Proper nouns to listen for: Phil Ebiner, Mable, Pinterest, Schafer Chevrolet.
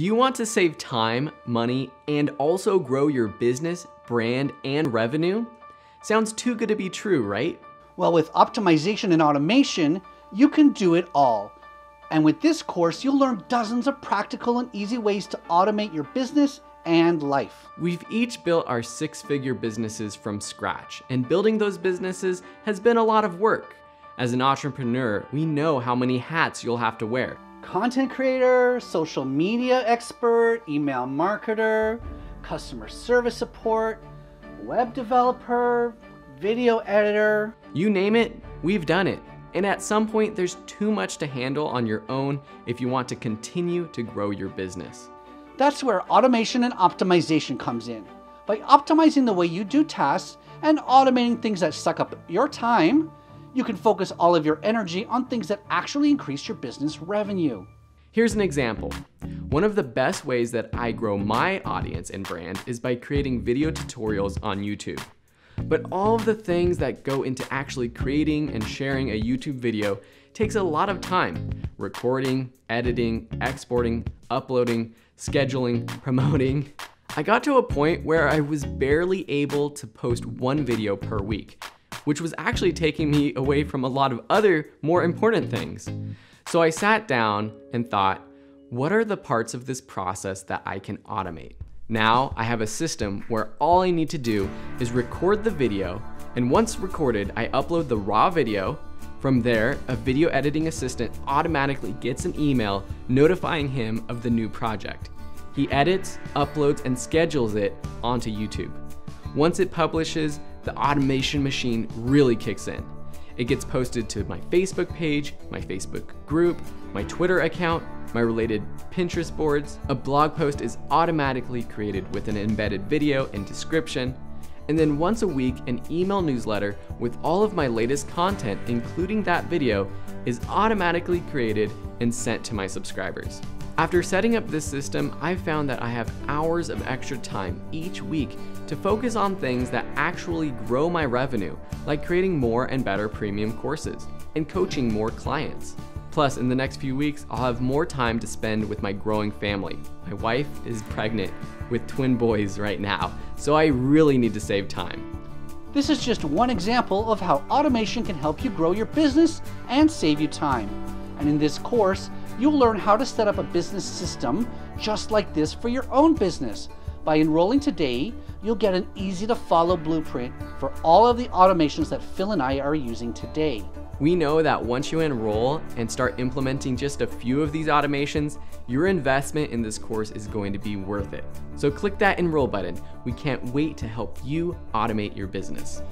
Do you want to save time, money, and also grow your business, brand, and revenue? Sounds too good to be true, right? Well, with optimization and automation, you can do it all. And with this course, you'll learn dozens of practical and easy ways to automate your business and life. We've each built our six-figure businesses from scratch, and building those businesses has been a lot of work. As an entrepreneur, we know how many hats you'll have to wear. Content creator, social media expert, email marketer, customer service support, web developer, video editor. You name it, we've done it. And at some point, there's too much to handle on your own if you want to continue to grow your business. That's where automation and optimization comes in. By optimizing the way you do tasks and automating things that suck up your time, you can focus all of your energy on things that actually increase your business revenue. Here's an example. One of the best ways that I grow my audience and brand is by creating video tutorials on YouTube. But all of the things that go into actually creating and sharing a YouTube video takes a lot of time. Recording, editing, exporting, uploading, scheduling, promoting. I got to a point where I was barely able to post one video per week, which was actually taking me away from a lot of other more important things. So I sat down and thought, what are the parts of this process that I can automate? Now I have a system where all I need to do is record the video, and once recorded, I upload the raw video. From there, a video editing assistant automatically gets an email notifying him of the new project. He edits, uploads, and schedules it onto YouTube. Once it publishes, the automation machine really kicks in. It gets posted to my Facebook page, my Facebook group, my Twitter account, my related Pinterest boards. A blog post is automatically created with an embedded video and description. And then once a week, an email newsletter with all of my latest content, including that video, is automatically created and sent to my subscribers. After setting up this system, I've found that I have hours of extra time each week to focus on things that actually grow my revenue, like creating more and better premium courses and coaching more clients. Plus, in the next few weeks, I'll have more time to spend with my growing family. My wife is pregnant with twin boys right now, so I really need to save time. This is just one example of how automation can help you grow your business and save you time. And in this course, you'll learn how to set up a business system just like this for your own business. By enrolling today, you'll get an easy-to-follow blueprint for all of the automations that Phil and I are using today. We know that once you enroll and start implementing just a few of these automations, your investment in this course is going to be worth it. So click that enroll button. We can't wait to help you automate your business.